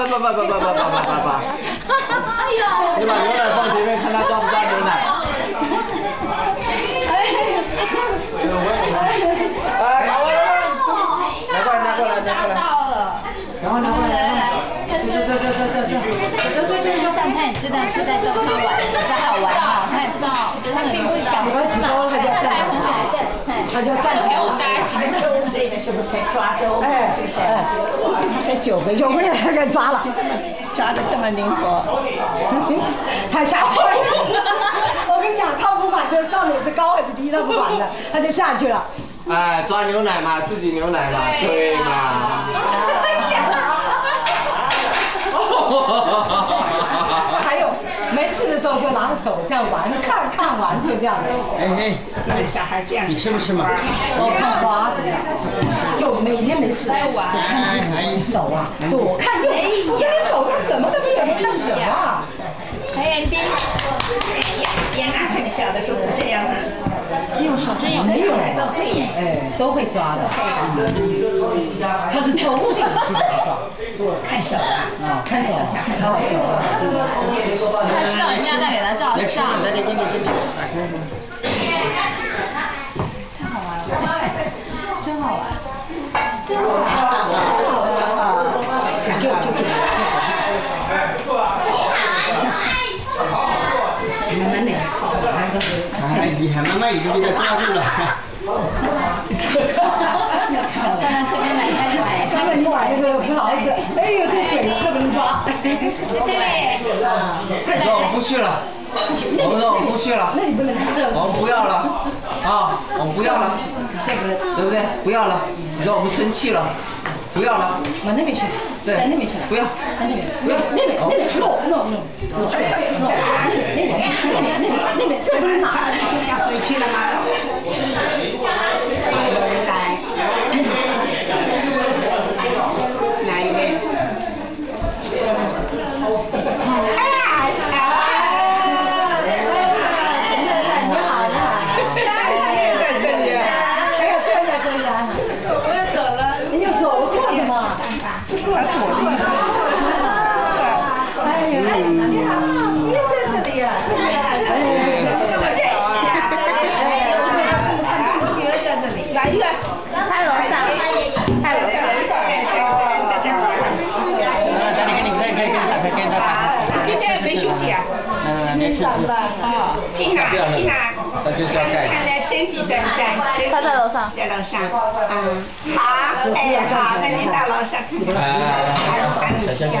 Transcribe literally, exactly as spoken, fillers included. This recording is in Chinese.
不不不不不不不不！哎呀！你把牛奶放前面，看他抓不抓牛奶。哎！来，拿过来，拿过来，拿过来。然后拿过来，这这这这这这。哥哥就是说，但他也知道是在逗他玩，比较好玩嘛，他也知道，他很会享受嘛，他还很好，他就站起来。 是不是才抓周？哎，是不是？哎，才九个月，九个月他给抓了，抓的这么灵活，他下去了。我跟你讲，他不管这到底是高还是低，他不管的，他就下去了。哎，抓牛奶嘛，自己牛奶嘛，对嘛。还有，没事的时候就拿着手这样玩，看看玩就这样的。哎哎，小孩这样，你吃不吃嘛？我看花。 就每天没事，就手啊，就我看就，我看你手上什么都没有，你干什么？哎呀，你，哎呀，小的时候是这样的，用手这样，没有，哎，都会抓的，他是特务，看手啊，看手，看手，他知道人家在给他照相，来，给你，给你，太好玩了。 你还慢慢已经给他抓住了。站在侧边买，他就买。他们买那个葡萄子，哎呦，这水特别抓。对。再说我不去了，我说我不去了。那你不能拿这。我不要了，啊，我不要了，对不对？不要了，你说我们生气了。 不要了，往那边去，对，那边去，不要，那边，不要，那边，那边去了，那边，那边，那边，那边，那边，那边，这不是哪？要回去了吗？来一位。哦，听哪听哪，他就叫盖。看来身体在在。他在楼上。在楼上。嗯。好，哎，好，那你到楼上。啊。